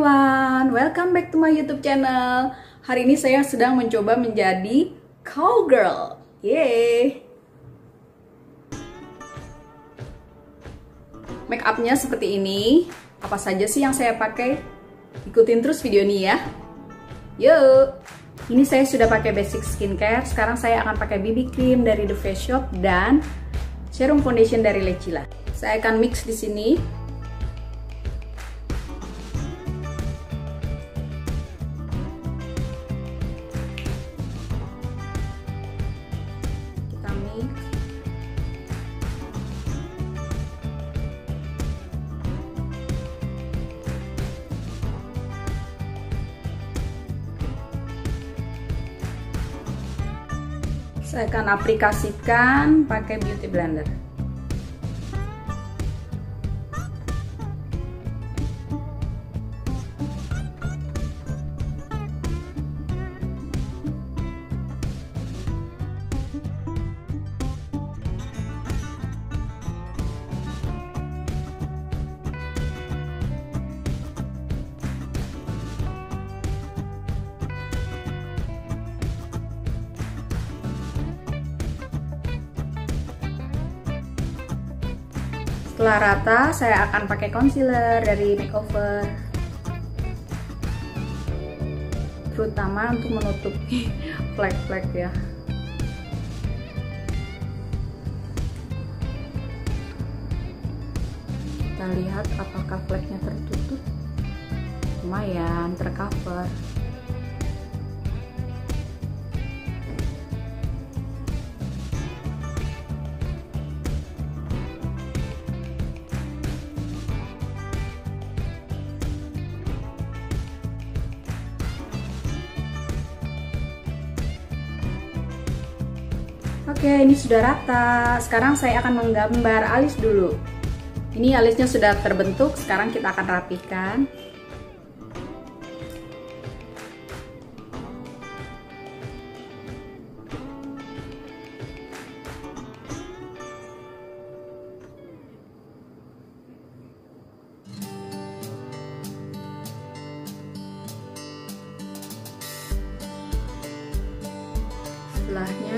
everyone, welcome back to my YouTube channel. Hari ini saya sedang mencoba menjadi cowgirl. Yeay. Make upnya seperti ini. Apa saja sih yang saya pakai? Ikutin terus video ini ya. Yuk. Ini saya sudah pakai basic skincare. Sekarang saya akan pakai BB cream dari The Face Shop dan serum foundation dari Lecila. Saya akan mix di sini. Saya akan aplikasikan pakai beauty blender. Setelah rata, saya akan pakai concealer dari Makeover, terutama untuk menutupi flek-flek ya. Kita lihat apakah fleknya tertutup. Lumayan tercover. Oke, ini sudah rata. Sekarang saya akan menggambar alis dulu. Ini alisnya sudah terbentuk, sekarang kita akan rapikan. Sebelahnya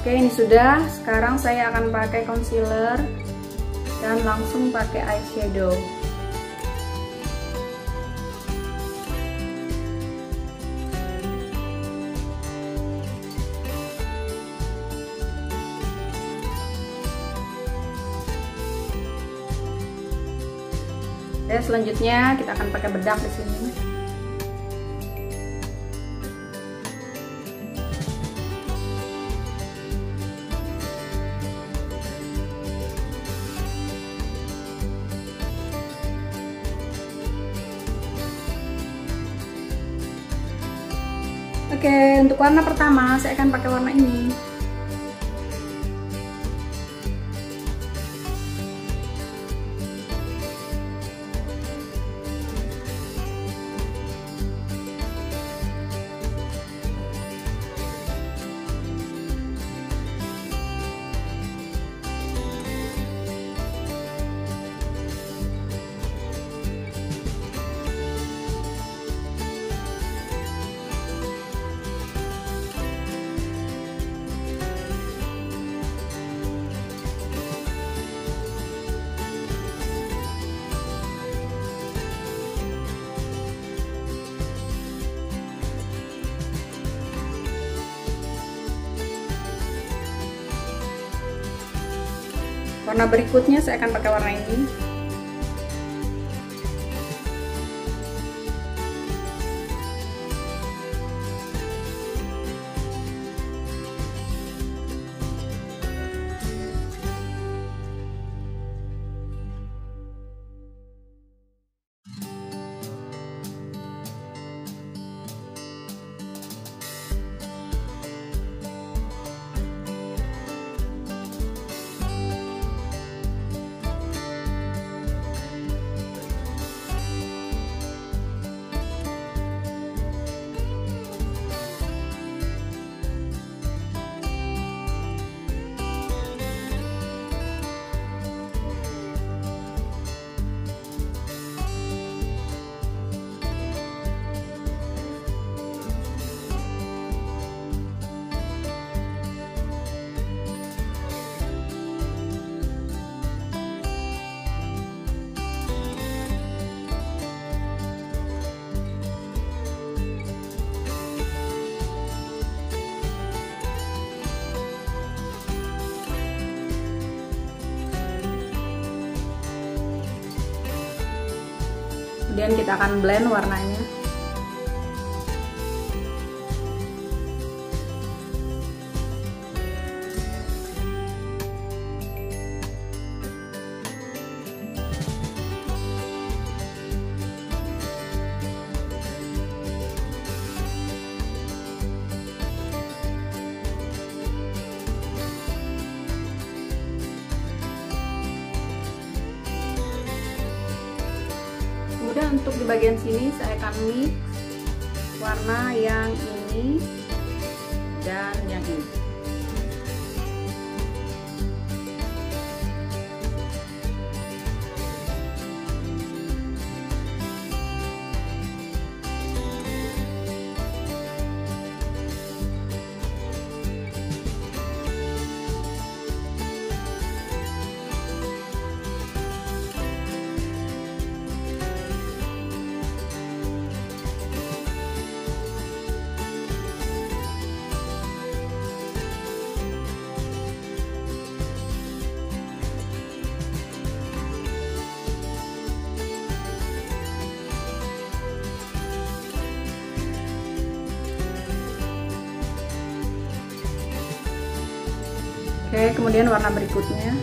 oke, ini sudah. Sekarang saya akan pakai concealer dan langsung pakai eyeshadow. Oke, selanjutnya kita akan pakai bedak di sini. Oke, untuk warna pertama saya akan pakai warna ini. Warna berikutnya saya akan pakai warna ini. Kemudian kita akan blend warnanya. Kemudian untuk di bagian sini saya akan mix warna yang ini dan yang ini. Oke, kemudian warna berikutnya.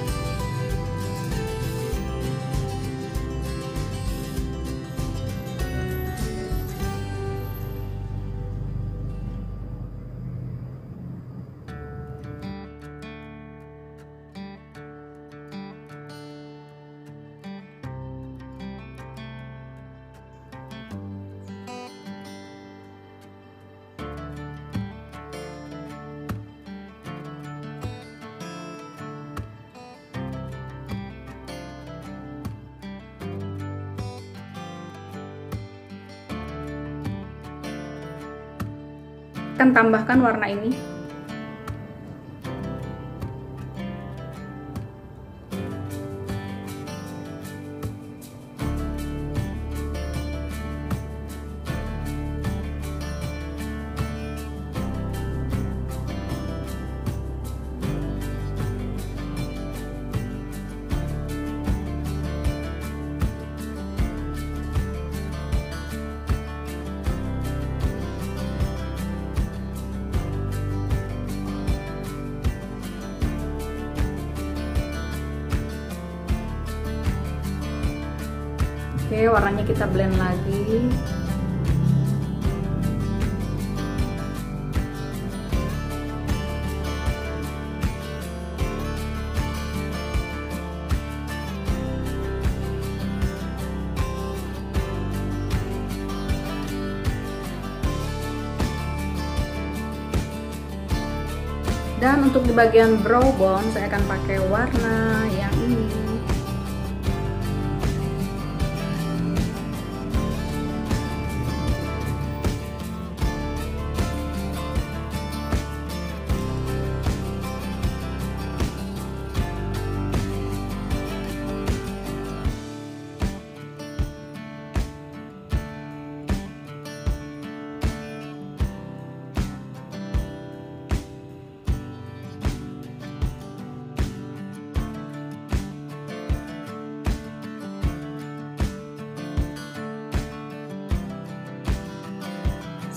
Akan tambahkan warna ini. Oke, warnanya kita blend lagi. Dan untuk di bagian brow bone saya akan pakai warna yang ini.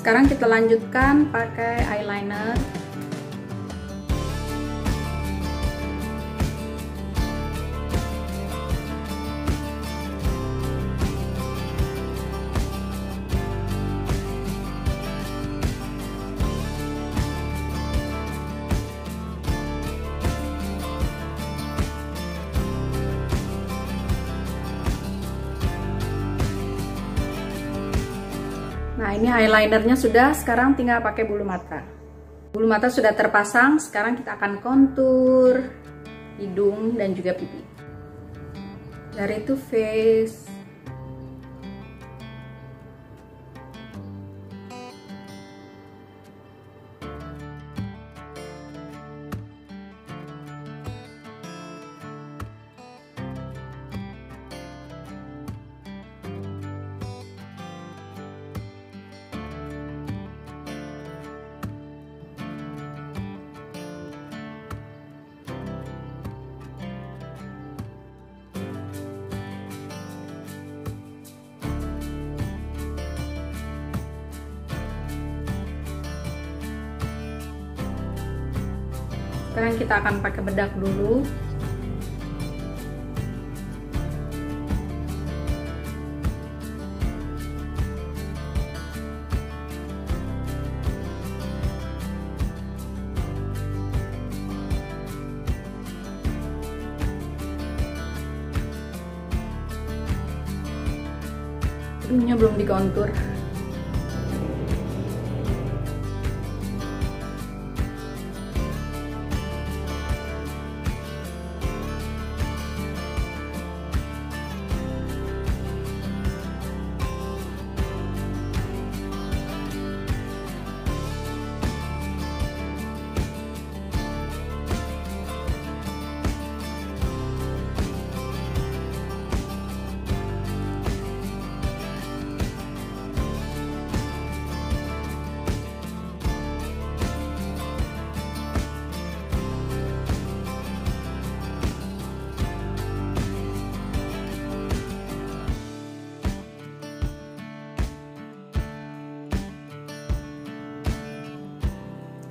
Sekarang kita lanjutkan pakai eyeliner. Nah, ini eyelinernya sudah, sekarang tinggal pakai bulu mata. Bulu mata sudah terpasang, sekarang kita akan kontur hidung dan juga pipi. Dari Too Faced. Sekarang kita akan pakai bedak dulu. Ujungnya belum dikontur.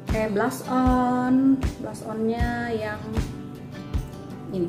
Oke, blush onnya yang ini.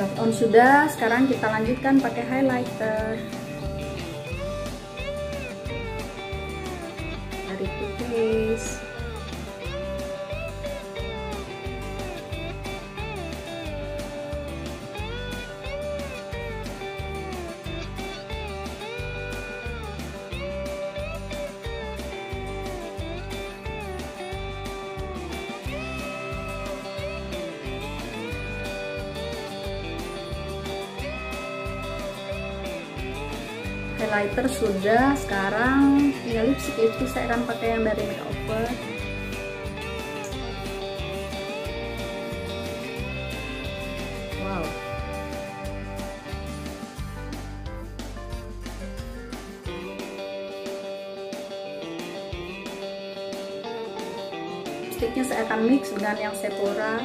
Blush on sudah, sekarang kita lanjutkan pakai highlighter dari Too Faced. Highlighter sudah, sekarang tinggal lipstick itu saya akan pakai yang dari Makeover. Wow. Lipsticknya saya akan mix dengan yang Sephora.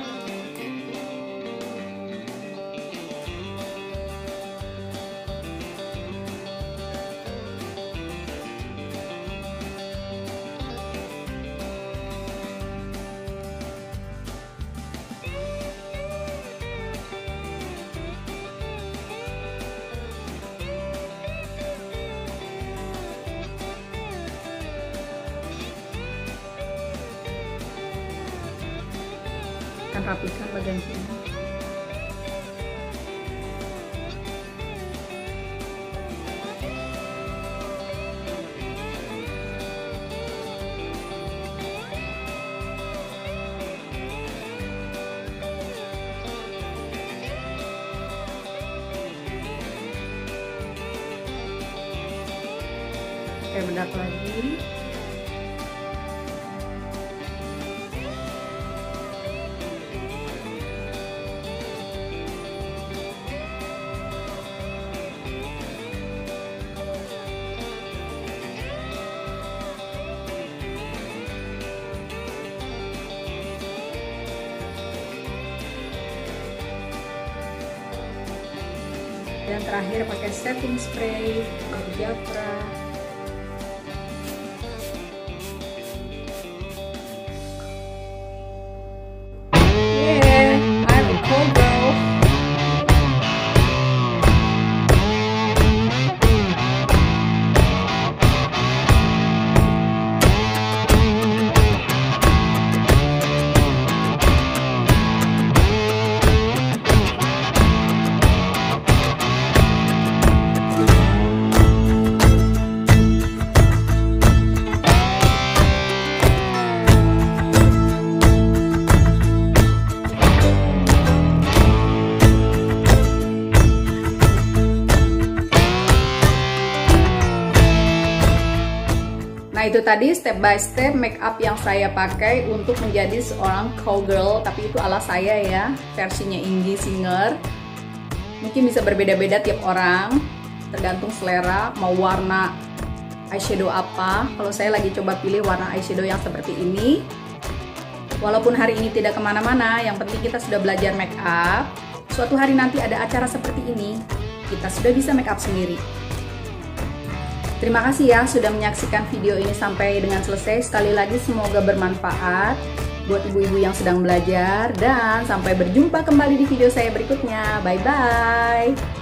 Rapikan bagian sini. Oke, bedak lagi. Dan terakhir pakai setting spray dari Japra. Yeah, I'm a cool girl. tadi step by step make up yang saya pakai untuk menjadi seorang cowgirl, tapi itu ala saya ya, versinya Inggi Singer. Mungkin bisa berbeda-beda tiap orang, tergantung selera, mau warna eyeshadow apa. Kalau saya lagi coba pilih warna eyeshadow yang seperti ini. Walaupun hari ini tidak kemana-mana, yang penting kita sudah belajar make up. Suatu hari nanti ada acara seperti ini, kita sudah bisa make up sendiri. Terima kasih ya sudah menyaksikan video ini sampai dengan selesai. Sekali lagi semoga bermanfaat buat ibu-ibu yang sedang belajar. Dan sampai berjumpa kembali di video saya berikutnya. Bye-bye.